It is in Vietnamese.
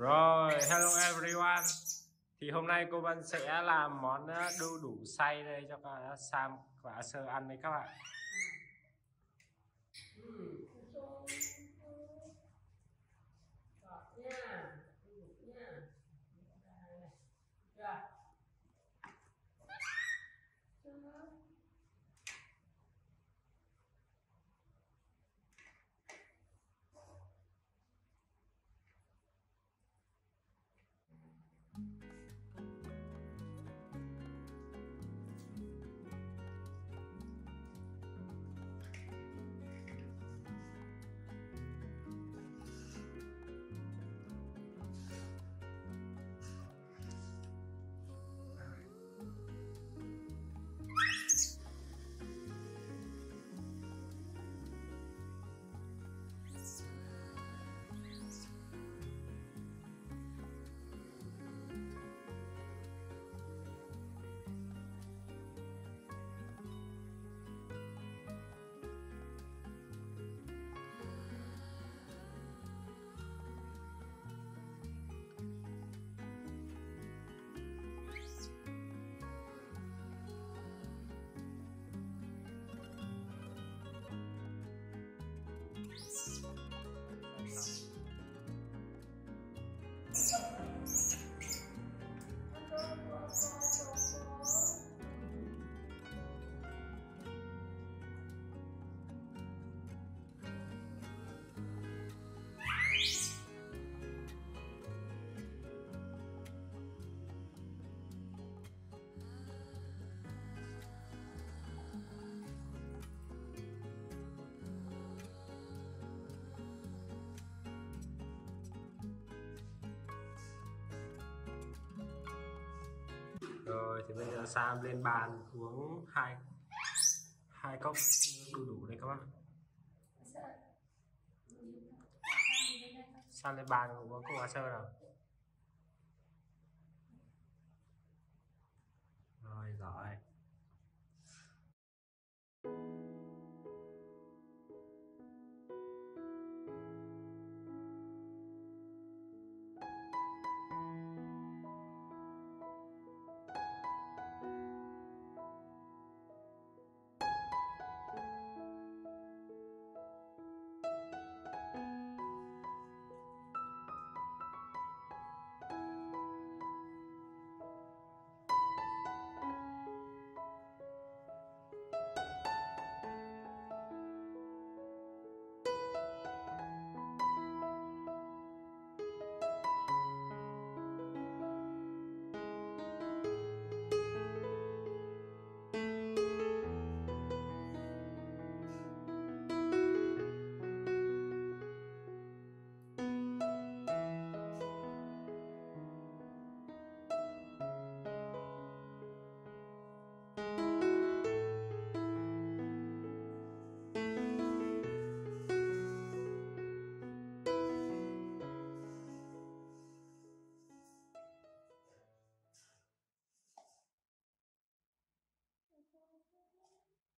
Rồi, hello everyone. Thì hôm nay cô Vân sẽ làm món đu đủ xay đây cho Sam và Sơ ăn đấy các bạn. Rồi thì bây giờ Sam lên bàn uống hai cốc đu đủ đây các bác. Sam lên bàn uống cốc sơ nào. Rồi giỏi.